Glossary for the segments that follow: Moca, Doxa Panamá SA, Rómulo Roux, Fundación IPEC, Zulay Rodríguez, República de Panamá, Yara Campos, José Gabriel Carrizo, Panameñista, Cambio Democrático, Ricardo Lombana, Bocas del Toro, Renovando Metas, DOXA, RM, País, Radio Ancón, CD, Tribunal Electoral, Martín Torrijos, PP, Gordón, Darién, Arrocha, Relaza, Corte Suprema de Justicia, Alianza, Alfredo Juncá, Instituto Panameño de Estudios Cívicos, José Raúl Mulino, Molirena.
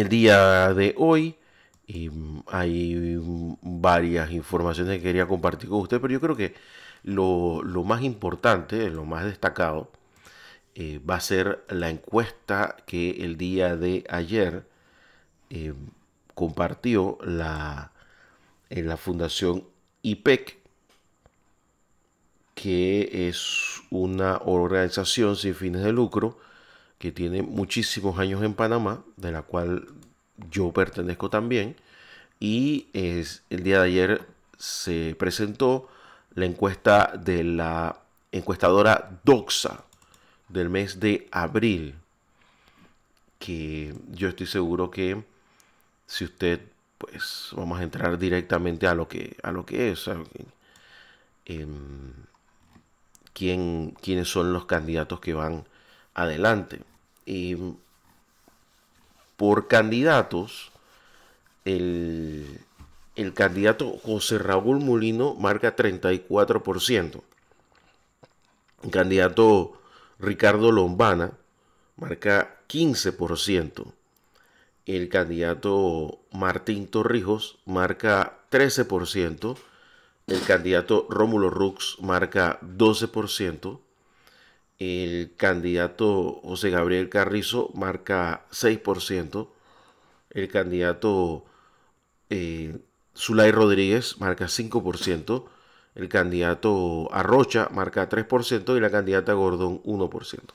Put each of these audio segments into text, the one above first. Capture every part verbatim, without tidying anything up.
el día de hoy. Y hay varias informaciones que quería compartir con usted, pero yo creo que lo, lo más importante, lo más destacado, eh, va a ser la encuesta que el día de ayer eh, compartió la, en la Fundación I P E C, que es una organización sin fines de lucro que tiene muchísimos años en Panamá, de la cual yo pertenezco también, y es, el día de ayer se presentó la encuesta de la encuestadora DOXA del mes de abril, que yo estoy seguro que si usted, pues vamos a entrar directamente a lo que, a lo que es, a, eh, quién, quiénes son los candidatos que van adelante. Y por candidatos, el, el candidato José Raúl Mulino marca treinta y cuatro por ciento. El candidato Ricardo Lombana marca quince por ciento. El candidato Martín Torrijos marca trece por ciento. El candidato Rómulo Roux marca doce por ciento. El candidato José Gabriel Carrizo marca seis por ciento. El candidato eh, Zulay Rodríguez marca cinco por ciento. El candidato Arrocha marca tres por ciento. Y la candidata Gordón uno por ciento.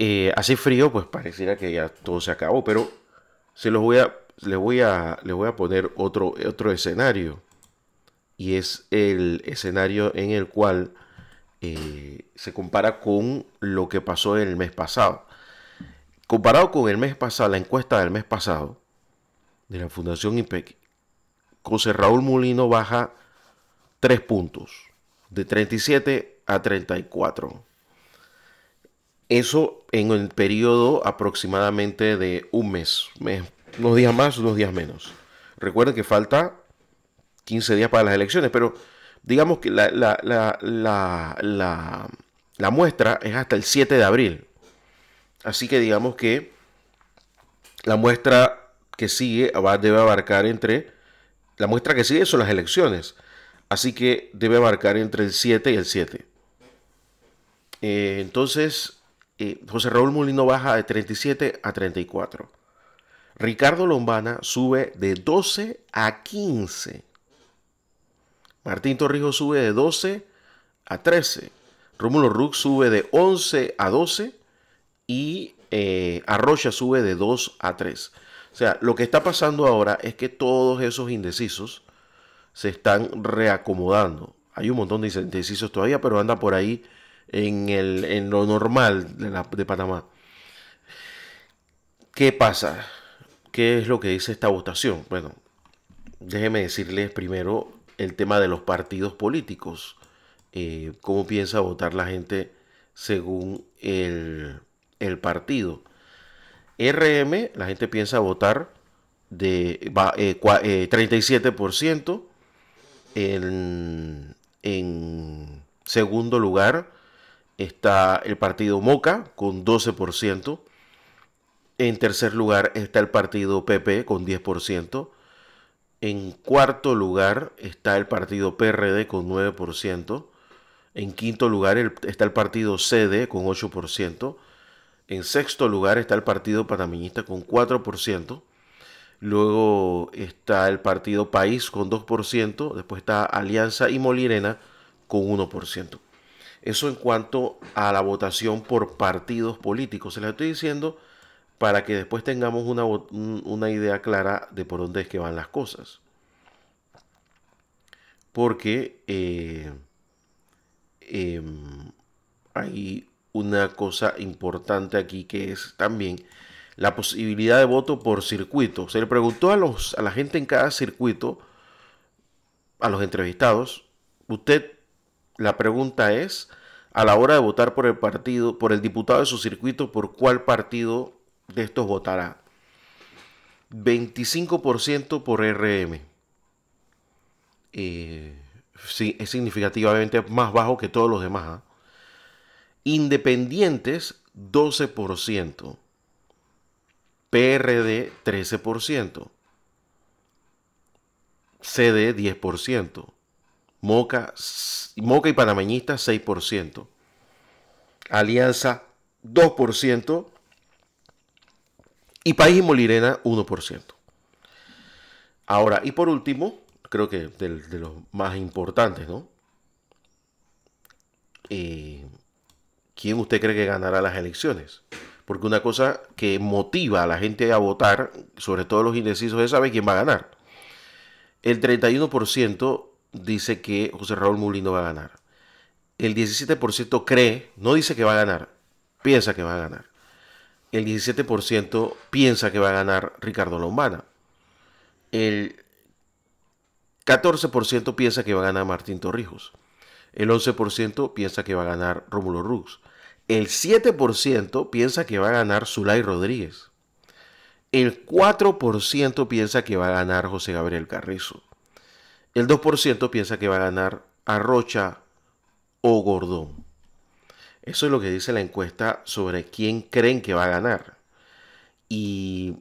Eh, así frío, pues pareciera que ya todo se acabó. Pero se los voy a, les, voy a, les voy a poner otro, otro escenario. Y es el escenario en el cual Eh, se compara con lo que pasó el mes pasado. Comparado con el mes pasado, la encuesta del mes pasado de la Fundación I P E C, José Raúl Mulino baja tres puntos, de treinta y siete a treinta y cuatro. Eso en el periodo aproximadamente de un mes, mes unos días más, unos días menos. Recuerden que falta quince días para las elecciones, pero digamos que la, la, la, la, la, la muestra es hasta el siete de abril. Así que digamos que la muestra que sigue va, debe abarcar entre... La muestra que sigue son las elecciones. Así que debe abarcar entre el siete y el siete. Eh, entonces, eh, José Raúl Mulino baja de treinta y siete a treinta y cuatro. Ricardo Lombana sube de doce a quince. Martín Torrijos sube de doce a trece. Rómulo Roux sube de once a doce. Y eh, Arrocha sube de dos a tres. O sea, lo que está pasando ahora es que todos esos indecisos se están reacomodando. Hay un montón de indecisos todavía, pero anda por ahí en, el, en lo normal de, la, de Panamá. ¿Qué pasa? ¿Qué es lo que dice esta votación? Bueno, déjeme decirles primero el tema de los partidos políticos, eh, cómo piensa votar la gente según el, el partido. R M, la gente piensa votar de va, eh, eh, treinta y siete por ciento, en, en segundo lugar está el partido Moca con doce por ciento, en tercer lugar está el partido P P con diez por ciento, en cuarto lugar está el partido P R D con nueve por ciento. En quinto lugar el, está el partido C D con ocho por ciento. En sexto lugar está el partido Panameñista con cuatro por ciento. Luego está el partido País con dos por ciento. Después está Alianza y Molirena con uno por ciento. Eso en cuanto a la votación por partidos políticos. Se les estoy diciendo para que después tengamos una, una idea clara de por dónde es que van las cosas. Porque eh, eh, hay una cosa importante aquí que es también la posibilidad de voto por circuito. Se le preguntó a, los, a la gente en cada circuito, a los entrevistados, usted, la pregunta es, a la hora de votar por el partido, por el diputado de su circuito, ¿por cuál partido de estos votará? veinticinco por ciento por R M. Eh, sí, es significativamente más bajo que todos los demás, ¿eh? Independientes, doce por ciento. P R D trece por ciento, C D diez por ciento, Moca, Moca y Panameñista seis por ciento, Alianza dos por ciento y País y Molirena uno por ciento. Ahora, y por último, creo que de, de los más importantes, ¿no? Eh, ¿Quién usted cree que ganará las elecciones? Porque una cosa que motiva a la gente a votar, sobre todo los indecisos, es saber quién va a ganar. El treinta y uno por ciento dice que José Raúl Mulino va a ganar. El diecisiete por ciento cree, no dice que va a ganar, piensa que va a ganar. El diecisiete por ciento piensa que va a ganar Ricardo Lombana. El catorce por ciento piensa que va a ganar Martín Torrijos. El once por ciento piensa que va a ganar Rómulo Roux. El siete por ciento piensa que va a ganar Zulay Rodríguez. El cuatro por ciento piensa que va a ganar José Gabriel Carrizo. El dos por ciento piensa que va a ganar Arrocha o Gordón. Eso es lo que dice la encuesta sobre quién creen que va a ganar. Y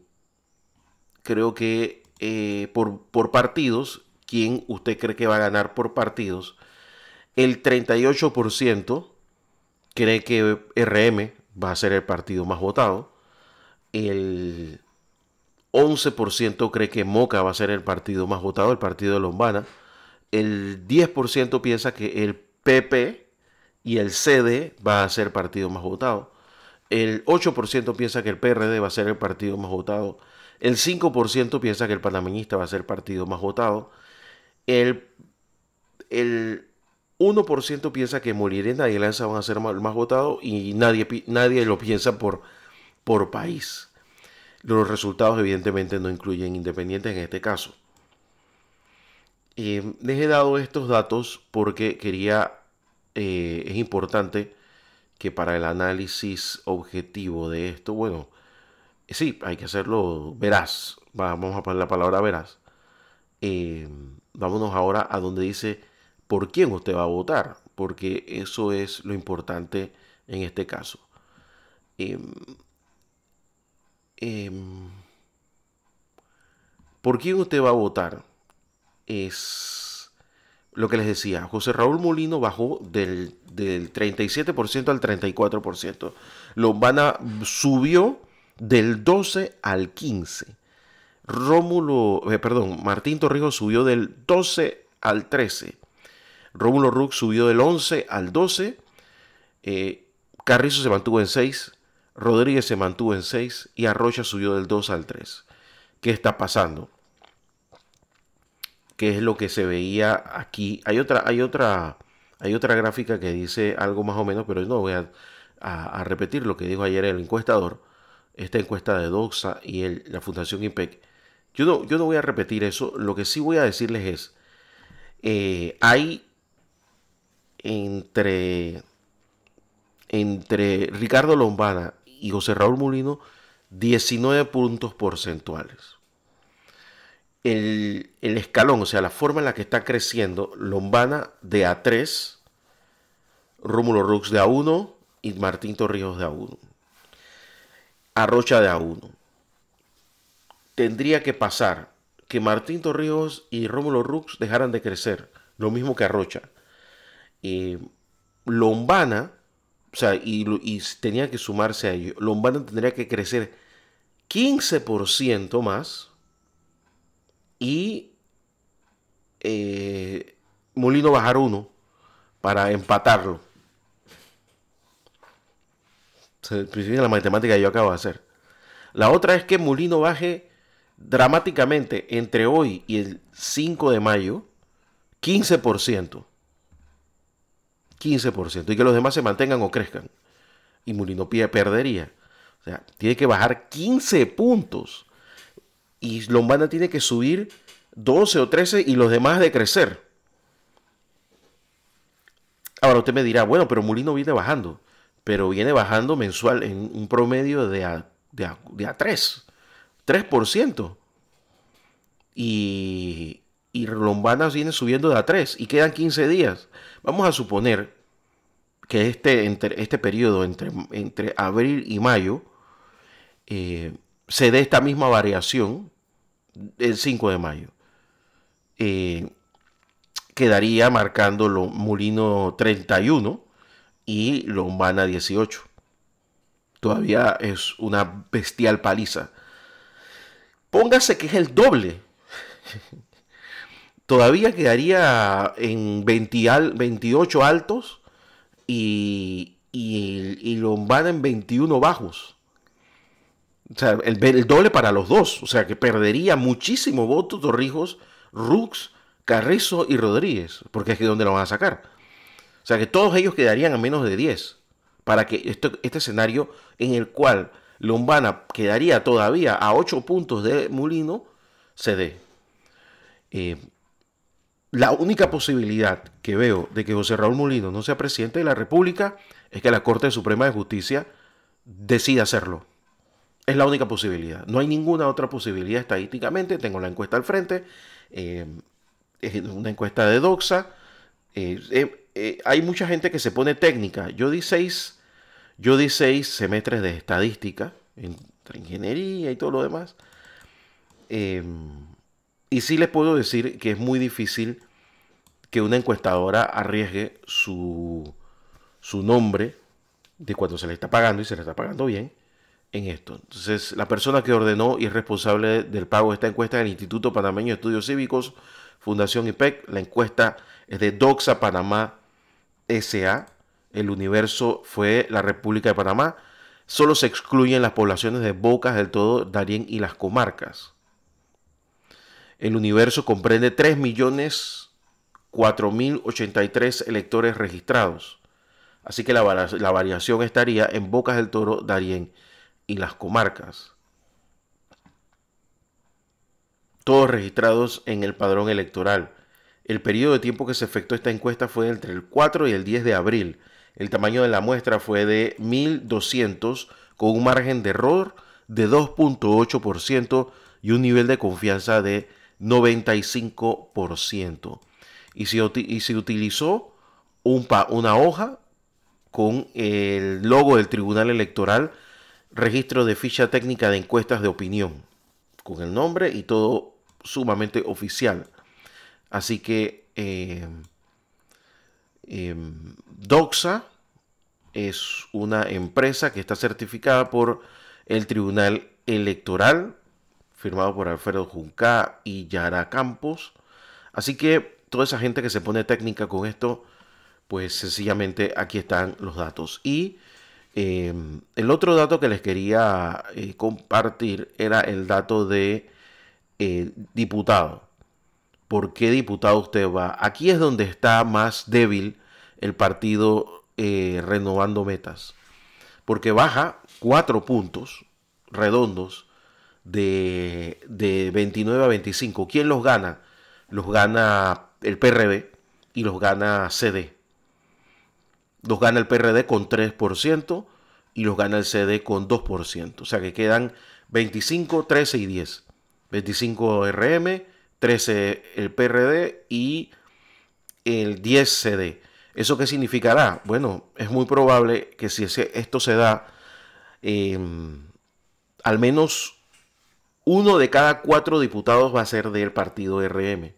creo que eh, por, por partidos, quién usted cree que va a ganar por partidos, el treinta y ocho por ciento cree que R M va a ser el partido más votado. El once por ciento cree que Moca va a ser el partido más votado, el partido de Lombana. El diez por ciento piensa que el P P y el C D va a ser partido más votado. El ocho por ciento piensa que el P R D va a ser el partido más votado. El cinco por ciento piensa que el Panameñista va a ser el partido más votado. El... el uno por ciento piensa que Molirena y Alianza van a ser el más votado y nadie, nadie lo piensa por, por país. Los resultados evidentemente no incluyen independientes en este caso. Eh, les he dado estos datos porque quería, eh, es importante que para el análisis objetivo de esto, bueno, sí, hay que hacerlo veraz, vamos a poner la palabra veraz. Eh, vámonos ahora a donde dice por quién usted va a votar, porque eso es lo importante en este caso. Eh, eh, ¿Por quién usted va a votar? Es lo que les decía, José Raúl Mulino bajó del, del treinta y siete por ciento al treinta y cuatro por ciento. Lombana subió del doce al quince. Rómulo, eh, perdón, Martín Torrijos subió del doce al trece. Rómulo Roux subió del once al doce, eh, Carrizo se mantuvo en seis, Rodríguez se mantuvo en seis y Arrocha subió del dos al tres. ¿Qué está pasando? ¿Qué es lo que se veía aquí? Hay otra, hay otra, hay otra gráfica que dice algo más o menos, pero no voy a, a, a repetir lo que dijo ayer el encuestador, esta encuesta de DOXA y el, la Fundación IPEC. Yo no, yo no voy a repetir eso, lo que sí voy a decirles es, eh, hay... Entre, entre Ricardo Lombana y José Raúl Mulino, diecinueve puntos porcentuales. El, el escalón, o sea, la forma en la que está creciendo Lombana de A tres, Rómulo Roux de A uno y Martín Torrijos de A uno. Arrocha de A uno. Tendría que pasar que Martín Torrijos y Rómulo Roux dejaran de crecer, lo mismo que Arrocha. Eh, Lombana, o sea, y, y tenía que sumarse a ello, Lombana tendría que crecer quince por ciento más y eh, Mulino bajar uno para empatarlo. O sea, la matemática que yo acabo de hacer. La otra es que Mulino baje dramáticamente entre hoy y el cinco de mayo quince por ciento. quince por ciento, y que los demás se mantengan o crezcan. Y Mulino perdería. O sea, tiene que bajar quince puntos. Y Lombana tiene que subir doce o trece y los demás decrecer. Ahora usted me dirá, bueno, pero Mulino viene bajando. Pero viene bajando mensual en un promedio de a, de a, de a tres. tres por ciento. Y... y Lombana viene subiendo de a tres y quedan quince días. Vamos a suponer que este, entre, este periodo entre, entre abril y mayo, eh, se dé esta misma variación el cinco de mayo. Eh, quedaría marcando Mulino treinta y uno y Lombana dieciocho. Todavía es una bestial paliza. Póngase que es el doble. Todavía quedaría en veinte al, veintiocho altos y, y, y Lombana en veintiuno bajos. O sea, el, el doble para los dos. O sea, que perdería muchísimo voto Torrijos, Roux, Carrizo y Rodríguez. Porque es que ¿dónde lo van a sacar? O sea, que todos ellos quedarían a menos de diez. Para que esto, este escenario en el cual Lombana quedaría todavía a ocho puntos de Mulino se dé. Eh, la única posibilidad que veo de que José Raúl Mulino no sea presidente de la República es que la Corte Suprema de Justicia decida hacerlo. Es la única posibilidad. No hay ninguna otra posibilidad estadísticamente. Tengo la encuesta al frente. Eh, una encuesta de DOXA. Eh, eh, eh, hay mucha gente que se pone técnica. Yo di seis, yo di seis semestres de estadística, entre ingeniería y todo lo demás. Eh, y sí les puedo decir que es muy difícil que una encuestadora arriesgue su, su nombre de cuando se le está pagando y se le está pagando bien. En esto. Entonces, la persona que ordenó y es responsable del pago de esta encuesta es el Instituto Panameño de Estudios Cívicos, Fundación I P E C. La encuesta es de Doxa Panamá S A. El universo fue la República de Panamá. Solo se excluyen las poblaciones de Bocas del Toro, Darién y las comarcas. El universo comprende tres millones cuatro mil ochenta y tres electores registrados. Así que la, la variación estaría en Bocas del Toro, Darién y las comarcas, todos registrados en el padrón electoral. El periodo de tiempo que se efectuó esta encuesta fue entre el cuatro y el diez de abril. El tamaño de la muestra fue de mil doscientos con un margen de error de dos punto ocho por ciento y un nivel de confianza de noventa y cinco por ciento. Y se, y se utilizó un pa, una hoja con el logo del Tribunal Electoral, registro de ficha técnica de encuestas de opinión, con el nombre y todo sumamente oficial. Así que eh, eh, Doxa es una empresa que está certificada por el Tribunal Electoral, firmado por Alfredo Juncá y Yara Campos. Así que toda esa gente que se pone técnica con esto, pues sencillamente aquí están los datos. Y Eh, el otro dato que les quería eh, compartir era el dato de eh, diputado. ¿Por qué diputado usted va? Aquí es donde está más débil el partido eh, Renovando Metas. Porque baja cuatro puntos redondos de, de veintinueve a veinticinco. ¿Quién los gana? Los gana el P R D y los gana C D. Los gana el P R D con tres por ciento y los gana el C D con dos por ciento. O sea que quedan veinticinco, trece y diez. veinticinco R M, trece el P R D y el diez C D. ¿Eso qué significará? Bueno, es muy probable que si esto se da, eh, al menos uno de cada cuatro diputados va a ser del partido R M.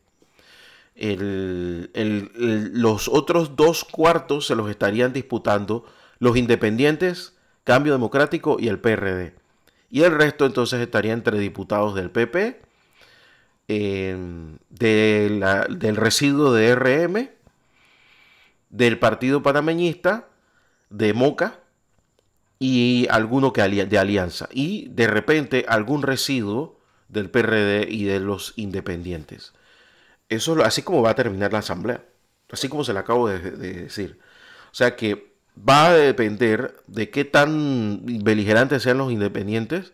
El, el, el, los otros dos cuartos se los estarían disputando los independientes, Cambio Democrático y el P R D. Y el resto entonces estaría entre diputados del P P, eh, de la, del residuo de R M, del Partido Panameñista, de Moca y alguno que de Alianza. Y de repente algún residuo del P R D y de los independientes. Eso es así como va a terminar la asamblea, así como se la acabo de, de decir. O sea que va a depender de qué tan beligerantes sean los independientes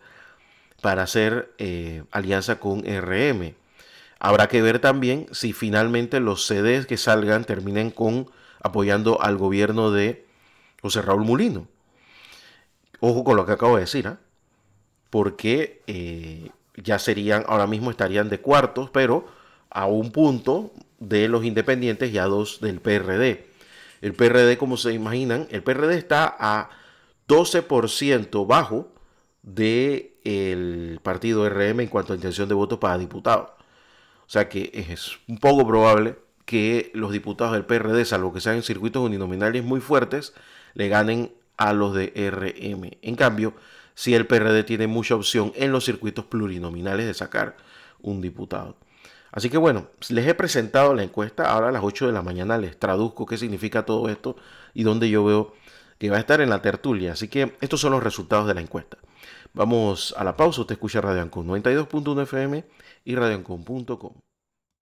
para hacer eh, alianza con R M. Habrá que ver también si finalmente los C Ds que salgan terminen con apoyando al gobierno de José Raúl Mulino. Ojo con lo que acabo de decir, ¿eh? Porque eh, ya serían, ahora mismo estarían de cuartos, pero a un punto de los independientes y a dos del P R D. El P R D, como se imaginan, el P R D está a doce por ciento bajo del partido R M en cuanto a intención de voto para diputados. O sea que es un poco probable que los diputados del P R D, salvo que sean en circuitos uninominales muy fuertes, le ganen a los de R M. En cambio, si el P R D tiene mucha opción en los circuitos plurinominales de sacar un diputado. Así que bueno, les he presentado la encuesta, ahora a las ocho de la mañana les traduzco qué significa todo esto y dónde yo veo que va a estar en la tertulia. Así que estos son los resultados de la encuesta. Vamos a la pausa, usted escucha Radio Ancon noventa y dos punto uno F M y radio ancon punto com.